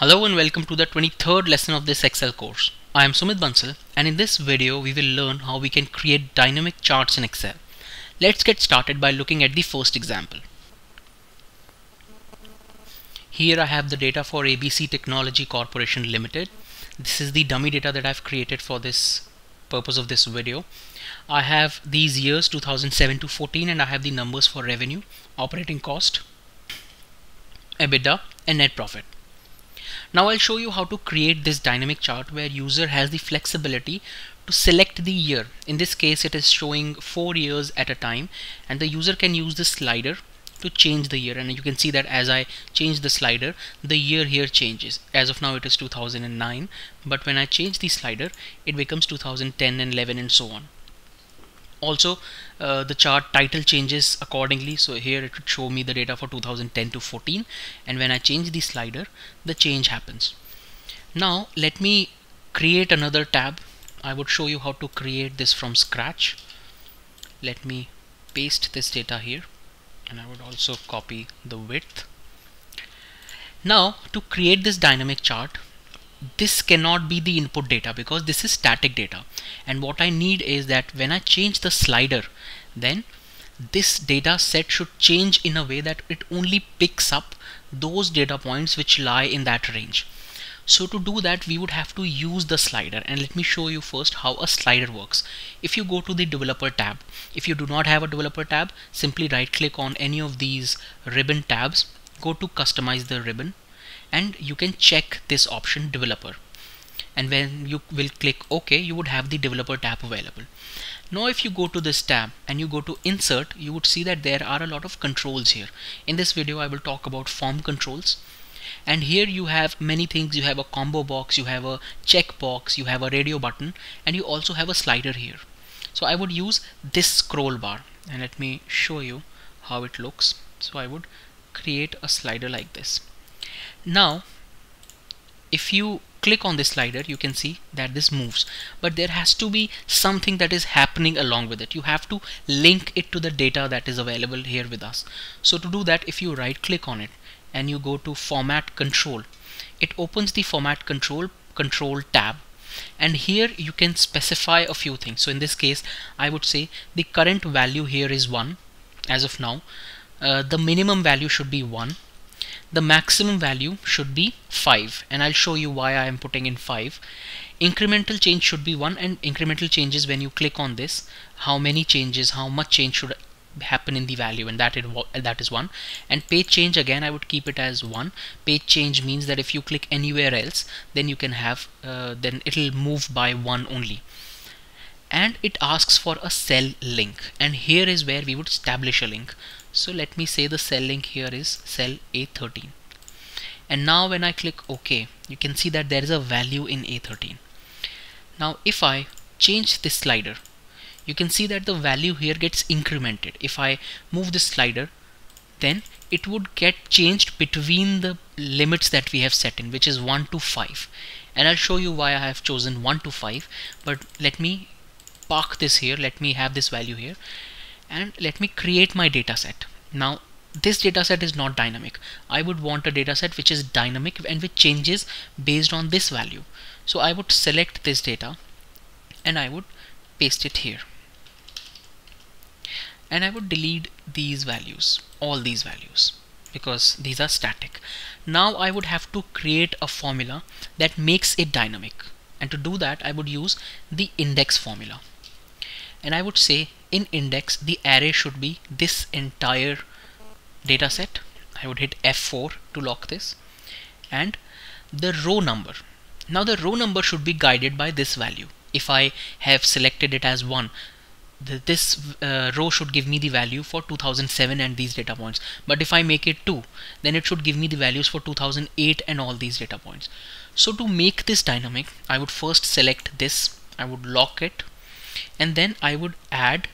Hello and welcome to the 23rd lesson of this Excel course. I am Sumit Bansal, and in this video we will learn how we can create dynamic charts in Excel. Let's get started by looking at the first example. Here I have the data for ABC Technology Corporation Limited. This is the dummy data that I've created for this purpose of this video. I have these years 2007 to 14 and I have the numbers for revenue, operating cost, EBITDA and net profit. Now I'll show you how to create this dynamic chart where user has the flexibility to select the year. In this case it is showing 4 years at a time, and the user can use the slider to change the year, and you can see that as I change the slider the year here changes. As of now it is 2009, but when I change the slider it becomes 2010 and 11 and so on. Also the chart title changes accordingly, so here it would show me the data for 2010 to 14, and when I change the slider the change happens. Now let me create another tab. I would show you how to create this from scratch. Let me paste this data here, and I would also copy the width. Now to create this dynamic chart, this cannot be the input data because this is static data, and what I need is that when I change the slider then this data set should change in a way that it only picks up those data points which lie in that range. So to do that we would have to use the slider, and let me show you first how a slider works. If you go to the developer tab, if you do not have a developer tab, simply right click on any of these ribbon tabs, go to customize the ribbon, and you can check this option developer, and when you will click OK you would have the developer tab available. Now if you go to this tab and you go to insert, you would see that there are a lot of controls here. In this video I will talk about form controls, and here you have many things. You have a combo box, you have a checkbox, you have a radio button, and you also have a slider here. So I would use this scroll bar, and let me show you how it looks. So I would create a slider like this. Now if you click on this slider you can see that this moves, but there has to be something that is happening along with it. You have to link it to the data that is available here with us. So to do that, if you right click on it and you go to format control, it opens the format control tab, and here you can specify a few things. So in this case I would say the current value here is 1 as of now, the minimum value should be 1, the maximum value should be 5, and I'll show you why I am putting in 5. Incremental change should be 1, and incremental changes, when you click on this, how many changes, how much change should happen in the value, and that is 1. And page change, again I would keep it as 1. Page change means that if you click anywhere else then you can have then it'll move by 1 only. And it asks for a cell link, and here is where we would establish a link. So let me say the cell link here is cell A13, and now when I click OK you can see that there is a value in A13. Now if I change this slider you can see that the value here gets incremented. If I move this slider then it would get changed between the limits that we have set in, which is 1 to 5, and I'll show you why I have chosen 1 to 5. But let me park this here, let me have this value here, and let me create my data set. Now this data set is not dynamic. I would want a data set which is dynamic and which changes based on this value. So I would select this data and I would paste it here, and I would delete these values, all these values, because these are static. Now I would have to create a formula that makes it dynamic, and to do that I would use the index formula, and I would say in index the array should be this entire data set. I would hit F4 to lock this, and the row number. Now the row number should be guided by this value. If I have selected it as 1, this row should give me the value for 2007 and these data points, but if I make it 2 then it should give me the values for 2008 and all these data points. So to make this dynamic I would first select this, I would lock it, and then I would add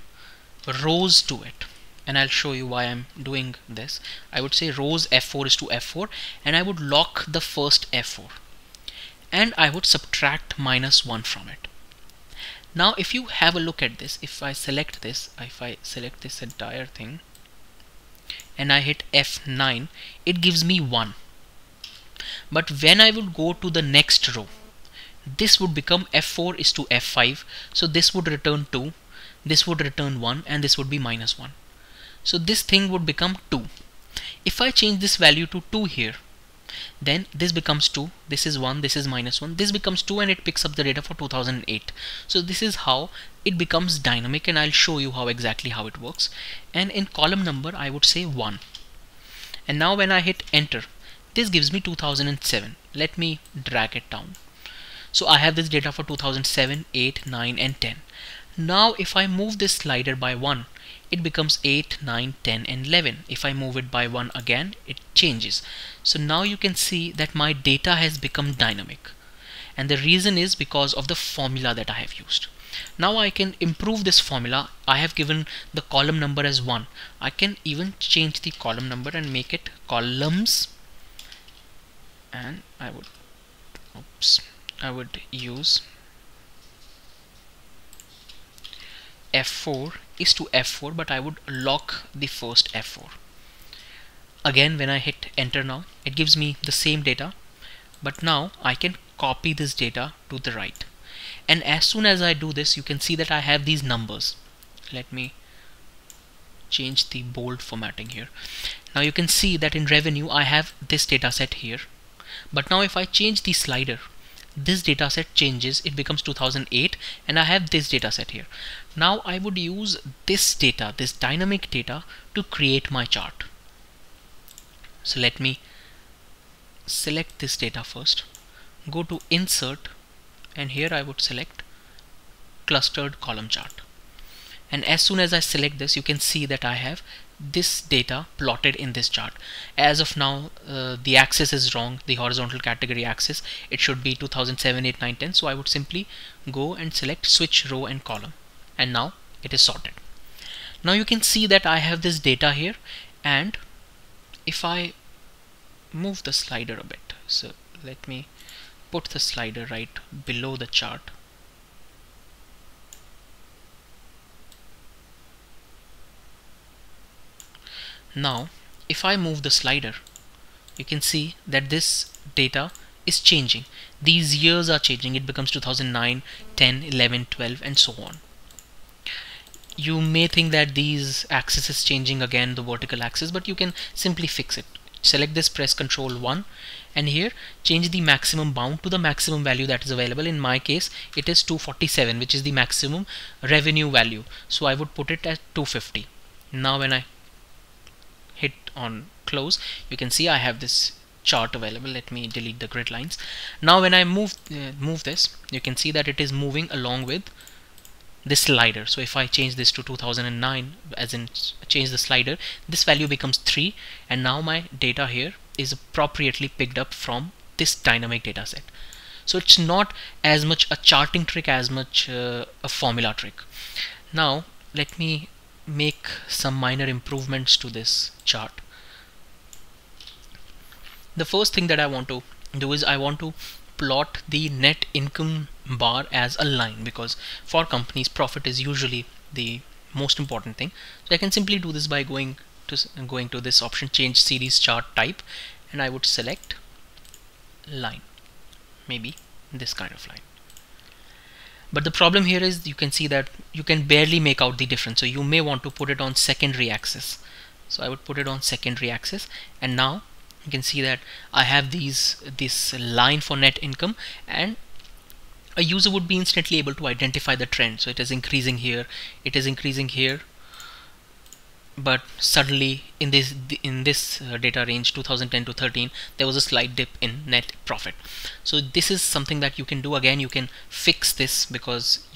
rows to it, and I'll show you why I'm doing this. I would say rows F4 is to F4, and I would lock the first F4, and I would subtract -1 from it. Now if you have a look at this, if I select this entire thing and I hit F9, it gives me 1. But when I would go to the next row, this would become F4 is to F5. So this would return 2, this would return 1, and this would be minus 1. So this thing would become 2. If I change this value to 2 here, then this becomes 2, this is 1, this is minus 1, this becomes 2, and it picks up the data for 2008. So this is how it becomes dynamic, and I'll show you how exactly how it works. And in column number, I would say 1. And now when I hit enter, this gives me 2007. Let me drag it down. So I have this data for 2007, 8, 9, and 10. Now if I move this slider by 1, it becomes 8, 9, 10, and 11. If I move it by 1 again, it changes. So now you can see that my data has become dynamic. And the reason is because of the formula that I have used. Now I can improve this formula. I have given the column number as 1. I can even change the column number and make it columns. And I would, I would use F4 is to F4, but I would lock the first F4. Again, when I hit enter now, it gives me the same data, but now I can copy this data to the right. And as soon as I do this, you can see that I have these numbers. Let me change the bold formatting here. Now you can see that in revenue, I have this data set here. But now if I change the slider, this data set changes, it becomes 2008, and I have this data set here. Now I would use this data, this dynamic data, to create my chart. So let me select this data first, go to insert, and here I would select clustered column chart. And as soon as I select this, you can see that I have this data plotted in this chart. As of now, the axis is wrong, the horizontal category axis. It should be 2007, 8, 9, 10. So I would simply go and select switch row and column. And now it is sorted. Now you can see that I have this data here. And if I move the slider a bit, so let me put the slider right below the chart. Now, if I move the slider, you can see that this data is changing. These years are changing. It becomes 2009, 10, 11, 12, and so on. You may think that these axis is changing again, the vertical axis, but you can simply fix it. Select this, press Ctrl 1, and here change the maximum bound to the maximum value that is available. In my case, it is 247, which is the maximum revenue value. So I would put it at 250. Now when I hit on close, you can see I have this chart available. Let me delete the grid lines. Now when I move this, you can see that it is moving along with this slider. So if I change this to 2009, as in change the slider, this value becomes 3, and now my data here is appropriately picked up from this dynamic data set. So it's not as much a charting trick as much a formula trick. Now let me make some minor improvements to this chart. The first thing that I want to do is I want to plot the net income bar as a line, because for companies profit is usually the most important thing. So I can simply do this by going to this option, change series chart type, and I would select line, maybe this kind of line. But the problem here is you can see that you can barely make out the difference. So you may want to put it on secondary axis. So I would put it on secondary axis, and now you can see that I have this line for net income, and a user would be instantly able to identify the trend. So it is increasing here, it is increasing here, but suddenly in this data range 2010 to 13 there was a slight dip in net profit. So this is something that you can do. Again, you can fix this because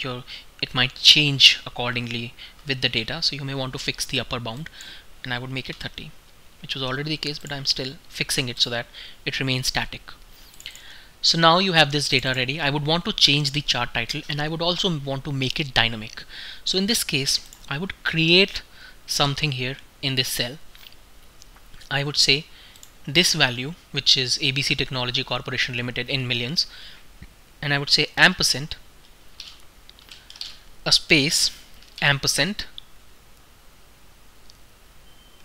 it might change accordingly with the data, so you may want to fix the upper bound, and I would make it 30, which was already the case, but I'm still fixing it so that it remains static. So now you have this data ready. I would want to change the chart title, and I would also want to make it dynamic. So in this case, I would create something here in this cell. I would say this value, which is ABC Technology Corporation Limited in millions, and I would say ampersand, a space, ampersand,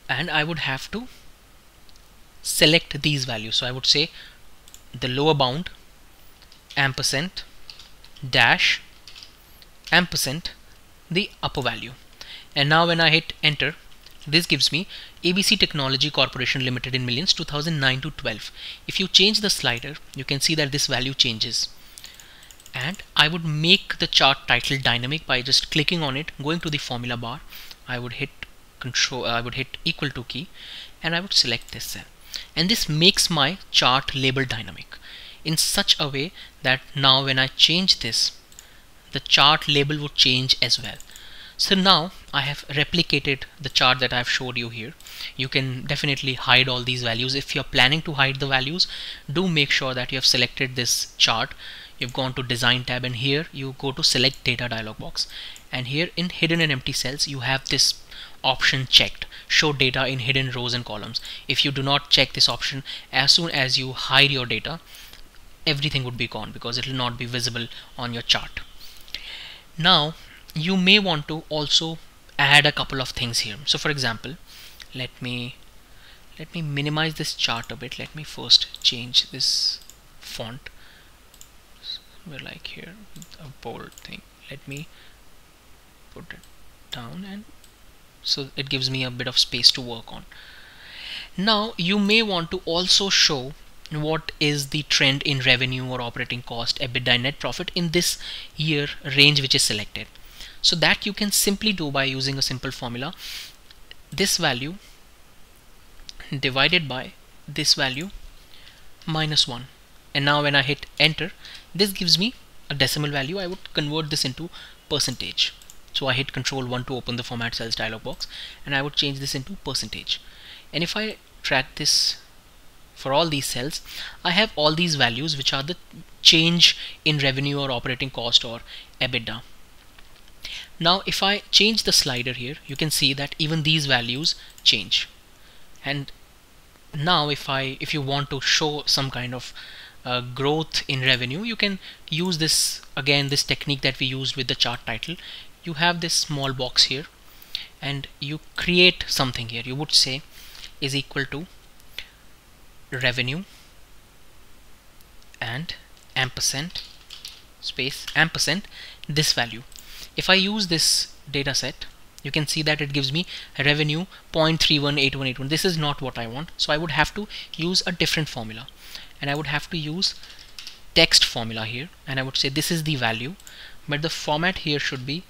and I would have to select these values. So I would say the lower bound, ampersand, dash, ampersand, the upper value. And now when I hit enter, this gives me ABC Technology Corporation Limited in millions 2009 to 12. If you change the slider, you can see that this value changes. And I would make the chart title dynamic by just clicking on it, going to the formula bar. I would hit control, I would hit equal to key, and I would select this cell. And this makes my chart label dynamic in such a way that now when I change this, the chart label would change as well. So now I have replicated the chart that I've showed you here. You can definitely hide all these values. If you're planning to hide the values, do make sure that you have selected this chart. You've gone to design tab, and here you go to select data dialog box, and here in hidden and empty cells you have this option checked, show data in hidden rows and columns. If you do not check this option, as soon as you hide your data, everything would be gone because it will not be visible on your chart. Now you may want to also add a couple of things here. So for example, let me minimize this chart a bit. Let me first change this font. We're like here a bold thing. Let me put it down, and so it gives me a bit of space to work on. Now you may want to also show what is the trend in revenue or operating cost, EBITDA, net profit in this year range which is selected. So that you can simply do by using a simple formula. This value divided by this value minus 1. And now when I hit enter, this gives me a decimal value. I would convert this into percentage. So I hit control 1 to open the format cells dialog box, and I would change this into percentage. And if I track this for all these cells, I have all these values which are the change in revenue or operating cost or EBITDA. Now if I change the slider here, you can see that even these values change. And now if you want to show some kind of growth in revenue, you can use this again, this technique that we used with the chart title. You have this small box here, and you create something here. You would say is equal to revenue and ampersand space ampersand this value. If I use this data set, you can see that it gives me revenue 0.318181. This is not what I want, so I would have to use a different formula, and I would have to use text formula here, and I would say this is the value, but the format here should be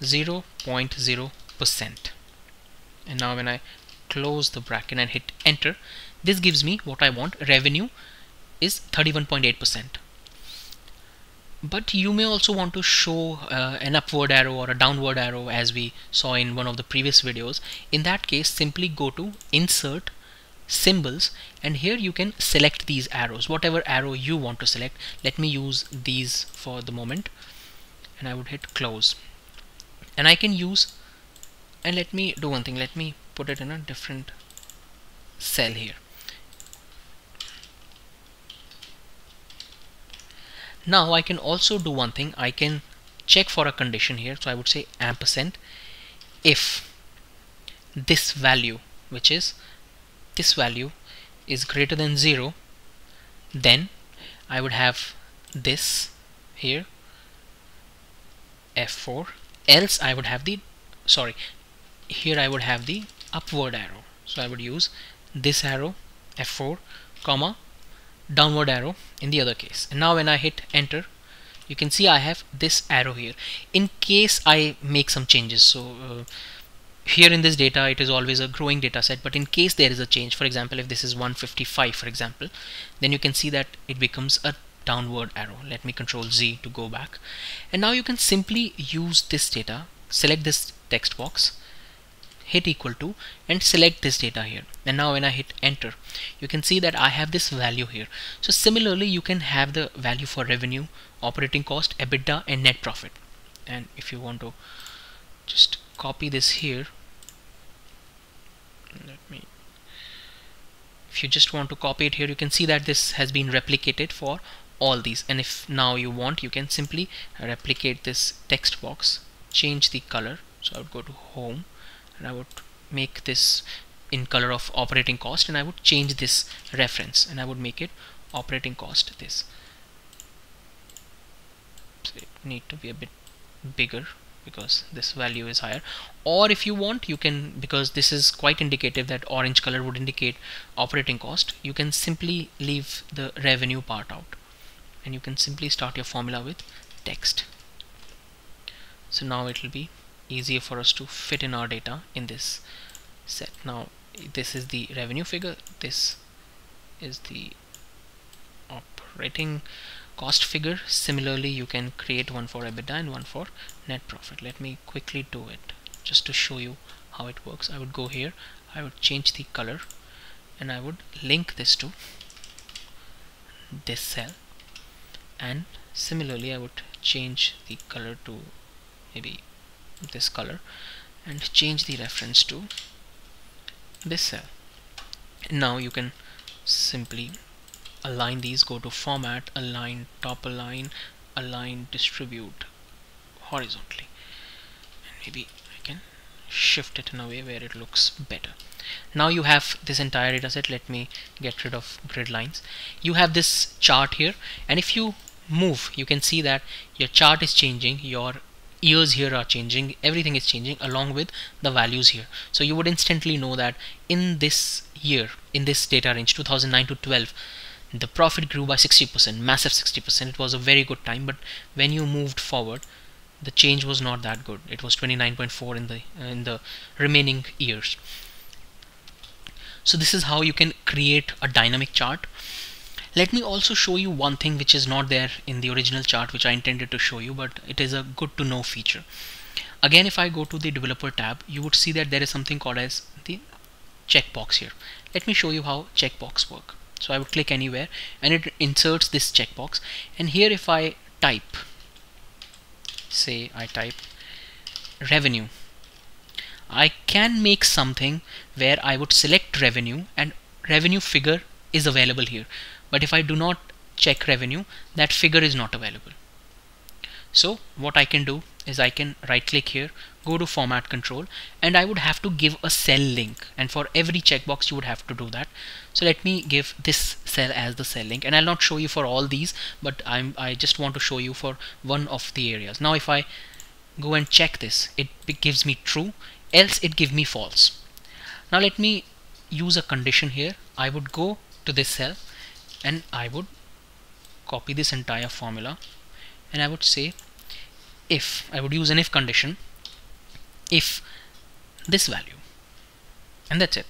0.0%. And now when I close the bracket and hit enter, this gives me what I want. Revenue is 31.8%. But you may also want to show an upward arrow or a downward arrow, as we saw in one of the previous videos. In that case, simply go to insert symbols, and here you can select these arrows, whatever arrow you want to select. Let me use these for the moment, and I would hit close, and I can use, and let me do one thing. Let me put it in a different cell here. Now I can also do one thing. I can check for a condition here. So I would say ampersand if this value, which is this value, is greater than 0, then I would have this here F4, else I would have the, sorry, here I would have the upward arrow. So I would use this arrow F4 comma downward arrow in the other case. And now when I hit enter, you can see I have this arrow here in case I make some changes. So here in this data, it is always a growing data set, but in case there is a change, for example, if this is 155, for example, then you can see that it becomes a downward arrow. Let me control Z to go back. And now you can simply use this data, select this text box, hit equal to, and select this data here. And now when I hit enter, you can see that I have this value here. So similarly, you can have the value for revenue, operating cost, EBITDA, and net profit. And if you want to just copy this here, let me, if you just want to copy it here, you can see that this has been replicated for all these. And if now you want, you can simply replicate this text box, change the color. So I would go to home, and I would make this in color of operating cost, and I would change this reference, and I would make it operating cost this. So it need to be a bit bigger because this value is higher, or if you want you can, because this is quite indicative, that orange color would indicate operating cost, you can simply leave the revenue part out and you can simply start your formula with text. So now it will be easier for us to fit in our data in this set. Now this is the revenue figure, this is the operating cost figure. Similarly, you can create one for EBITDA and one for net profit. Let me quickly do it just to show you how it works. I would go here, I would change the color, and I would link this to this cell, and similarly I would change the color to maybe this color and change the reference to this cell. Now you can simply align these, go to format, align, top align, align, distribute horizontally, and maybe I can shift it in a way where it looks better. Now you have this entire data set. Let me get rid of grid lines. You have this chart here, and if you move you can see that your chart is changing, your years here are changing, everything is changing along with the values here. So you would instantly know that in this year, in this data range 2009 to 12, the profit grew by 60%, massive 60%. It was a very good time, but when you moved forward the change was not that good. It was 29.4 in the remaining years. So this is how you can create a dynamic chart. Let me also show you one thing which is not there in the original chart, which I intended to show you, but it is a good to know feature. Again, if I go to the developer tab, you would see that there is something called as the checkbox here. Let me show you how checkbox work. So I would click anywhere and it inserts this checkbox, and here if I type, say I type revenue, I can make something where I would select revenue and revenue figure is available here, but if I do not check revenue, that figure is not available. So what I can do is I can right click here, go to format control, and I would have to give a cell link, and for every checkbox you would have to do that. So let me give this cell as the cell link, and I'll not show you for all these, but I just want to show you for one of the areas. Now if I go and check this, it gives me true, else it gives me false. Now let me use a condition here. I would go to this cell and I would copy this entire formula, and I would say if, I would use an if condition, if this value, and that's it,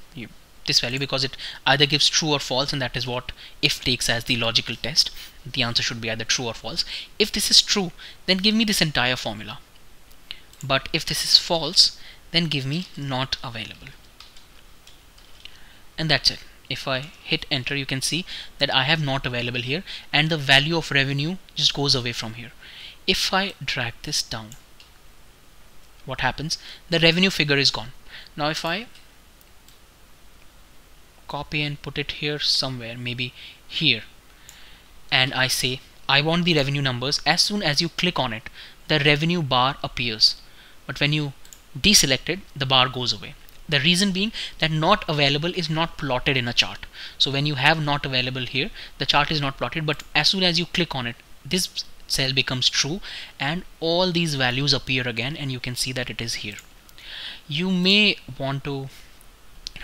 this value, because it either gives true or false, and that is what if takes as the logical test. The answer should be either true or false. If this is true, then give me this entire formula, but if this is false, then give me not available, and that's it. If I hit enter, you can see that I have not available here, and the value of revenue just goes away from here. If I drag this down, what happens? The revenue figure is gone. Now if I copy and put it here somewhere, maybe here, and I say I want the revenue numbers, as soon as you click on it the revenue bar appears, but when you deselect it the bar goes away. The reason being that not available is not plotted in a chart. So when you have not available here, the chart is not plotted, but as soon as you click on it, this cell becomes true and all these values appear again, and you can see that it is here. You may want to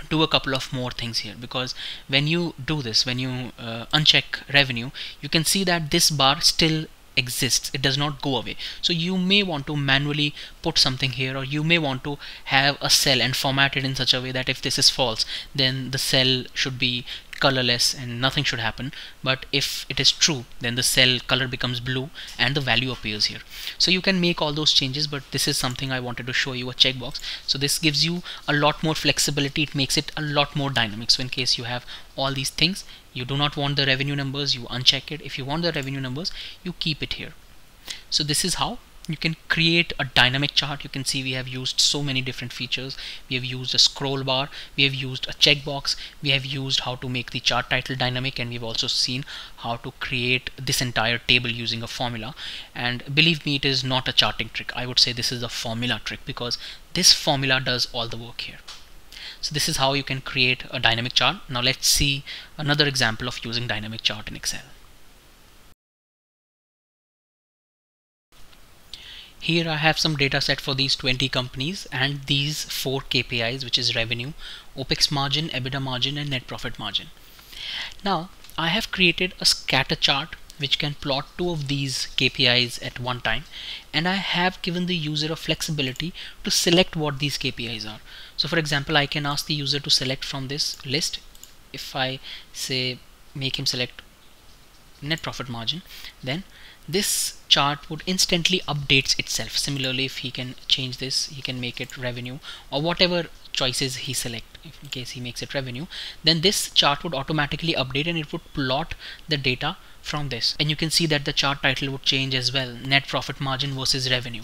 do a couple of more things here, because when you do this, when you uncheck revenue, you can see that this bar still exists, it does not go away. So you may want to manually put something here, or you may want to have a cell and format it in such a way that if this is false, then the cell should be colorless and nothing should happen, but if it is true, then the cell color becomes blue and the value appears here. So you can make all those changes, but this is something I wanted to show you, a checkbox. So this gives you a lot more flexibility, it makes it a lot more dynamic. So in case you have all these things, you do not want the revenue numbers, you uncheck it. If you want the revenue numbers, you keep it here. So this is how you can create a dynamic chart. You can see we have used so many different features. We have used a scroll bar, we have used a checkbox, we have used how to make the chart title dynamic, and we've also seen how to create this entire table using a formula. And believe me, it is not a charting trick. I would say this is a formula trick, because this formula does all the work here. So this is how you can create a dynamic chart. Now let's see another example of using dynamic chart in Excel. Here I have some data set for these 20 companies and these 4 KPIs, which is revenue, OPEX margin, EBITDA margin and net profit margin. Now I have created a scatter chart which can plot 2 of these KPIs at one time, and I have given the user a flexibility to select what these KPIs are. So for example, I can ask the user to select from this list. If I say make him select net profit margin, then this chart would instantly updates itself. Similarly, if he can change this, he can make it revenue or whatever choices he select. If in case he makes it revenue, then this chart would automatically update and it would plot the data from this. And you can see that the chart title would change as well, net profit margin versus revenue.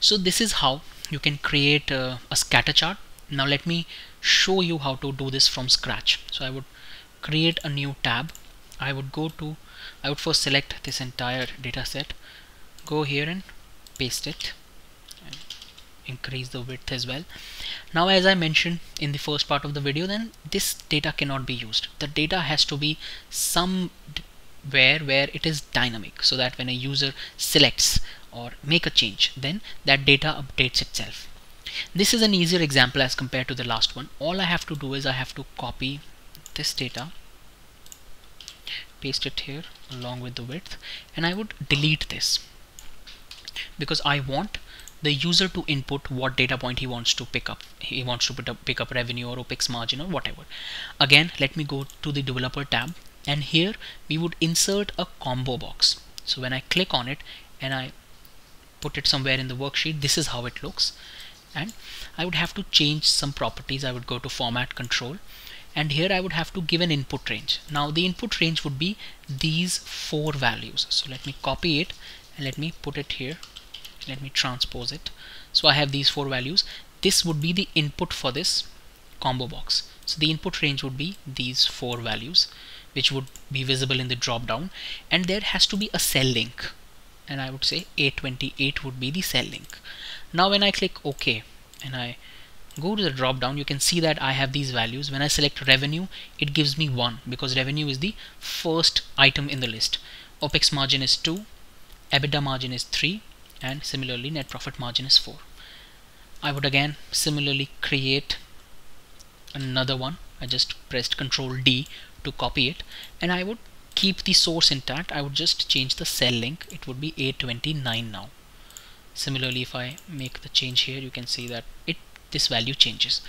So this is how you can create a scatter chart. Now let me show you how to do this from scratch. So I would create a new tab. I would first select this entire data set, go here and paste it, and increase the width as well. Now, as I mentioned in the first part of the video, then this data cannot be used. The data has to be somewhere where it is dynamic, so that when a user selects or make a change, then that data updates itself. This is an easier example as compared to the last one. All I have to do is I have to copy this data, paste it here along with the width, and I would delete this because I want the user to input what data point he wants to pick up. He wants to pick up revenue or OPEX margin or whatever. Again, let me go to the developer tab, and here we would insert a combo box. So when I click on it and I put it somewhere in the worksheet, this is how it looks. And I would have to change some properties. I would go to format control, and here I would have to give an input range. Now the input range would be these 4 values. So let me copy it and let me put it here. Let me transpose it. So I have these 4 values. This would be the input for this combo box. So the input range would be these 4 values, which would be visible in the drop down, and there has to be a cell link, and I would say A28 would be the cell link. Now when I click OK and I go to the drop down, you can see that I have these values. When I select revenue, it gives me 1 because revenue is the first item in the list. OPEX margin is 2, EBITDA margin is 3, and similarly net profit margin is 4. I would again similarly create another one. I just pressed Ctrl D to copy it, and I would keep the source intact. I would just change the cell link. It would be A29 now. Similarly, if I make the change here, you can see that this value changes.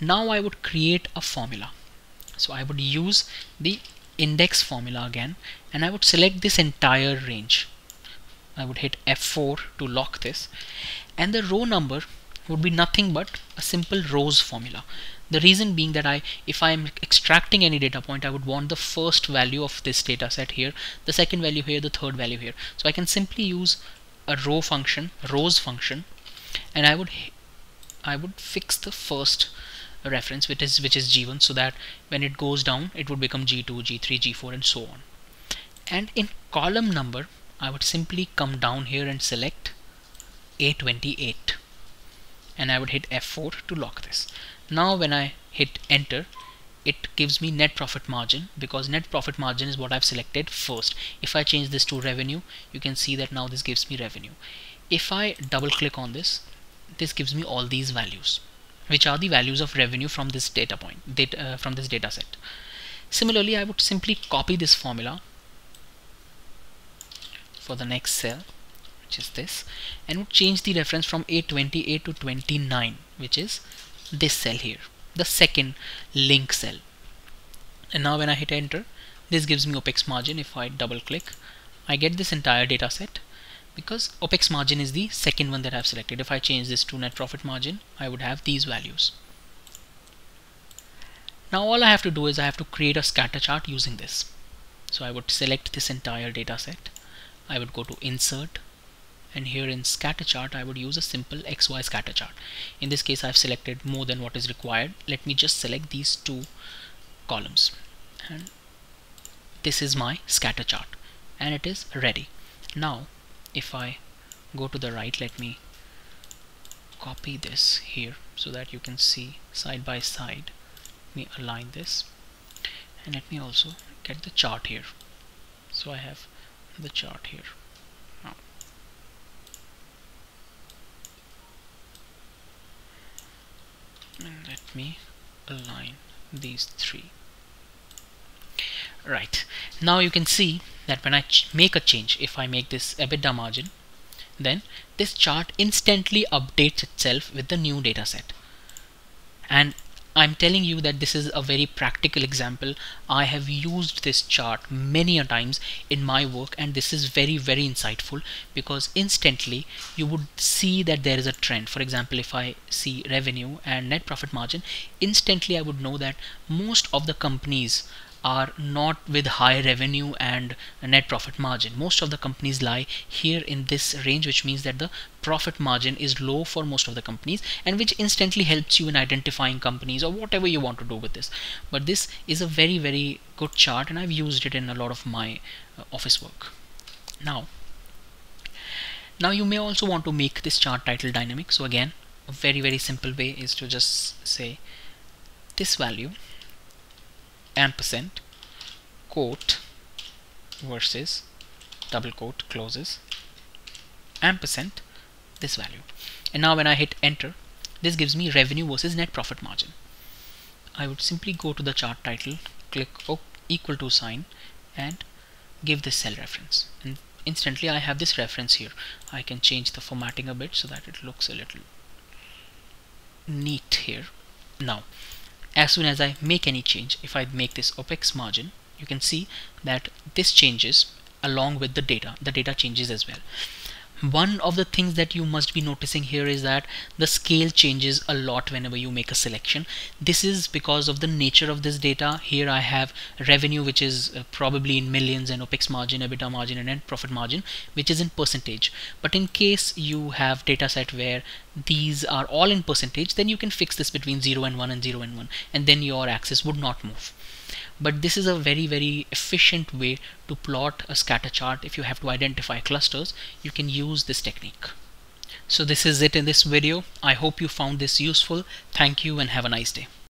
Now I would create a formula. So I would use the index formula again, and I would select this entire range. I would hit F4 to lock this, and the row number would be nothing but a simple rows formula. The reason being that if I am extracting any data point, I would want the first value of this data set here, the second value here, the third value here. So I can simply use a row function, rows function, and I would fix the first reference, which is G1, so that when it goes down it would become G2, G3, G4 and so on. And in column number, I would simply come down here and select A28, and I would hit F4 to lock this. Now when I hit enter, it gives me net profit margin because net profit margin is what I've selected first. If I change this to revenue, you can see that now this gives me revenue. If I double click on this gives me all these values, which are the values of revenue from this data point, from this data set. Similarly, I would simply copy this formula for the next cell, which is this, and would change the reference from A28 to 29, which is this cell here, the second link cell. And now when I hit enter, this gives me OPEX margin. If I double click, I get this entire data set, because OPEX margin is the second one that I've selected. If I change this to net profit margin, I would have these values. Now all I have to do is I have to create a scatter chart using this. So I would select this entire data set. I would go to insert, and here in scatter chart I would use a simple XY scatter chart. In this case I've selected more than what is required. Let me just select these 2 columns, and this is my scatter chart and it is ready. Now if I go to the right, let me copy this here. so that you can see side by side. Let me align this and let me also get the chart here. So I have the chart here. Now, and let me align these three. Right, now you can see that when I make a change, if I make this EBITDA margin, then this chart instantly updates itself with the new data set. And I'm telling you that this is a very practical example. I have used this chart many a times in my work, and this is very, very insightful, because instantly you would see that there is a trend. For example, if I see revenue and net profit margin, instantly I would know that most of the companies are not with high revenue and net profit margin. Most of the companies lie here in this range, which means that the profit margin is low for most of the companies, and which instantly helps you in identifying companies or whatever you want to do with this. But this is a very, very good chart, and I've used it in a lot of my office work. Now you may also want to make this chart title dynamic. So again, a very, very simple way is to just say this value ampersand quote versus double quote closes ampersand this value. And now when I hit enter, this gives me revenue versus net profit margin. I would simply go to the chart title, click equal to sign, and give this cell reference, and instantly I have this reference here. I can change the formatting a bit so that it looks a little neat here. Now as soon as I make any change, if I make this OPEX margin, you can see that this changes along with the data. The data changes as well. One of the things that you must be noticing here is that the scale changes a lot whenever you make a selection. This is because of the nature of this data. Here I have revenue, which is probably in millions, and OPEX margin, EBITDA margin, and net profit margin, which is in percentage. But in case you have data set where these are all in percentage, then you can fix this between 0 and 1 and 0 and 1, and then your axis would not move. But this is a very, very efficient way to plot a scatter chart. If you have to identify clusters, you can use this technique. So this is it in this video. I hope you found this useful. Thank you and have a nice day.